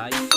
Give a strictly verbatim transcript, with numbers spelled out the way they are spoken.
Bye.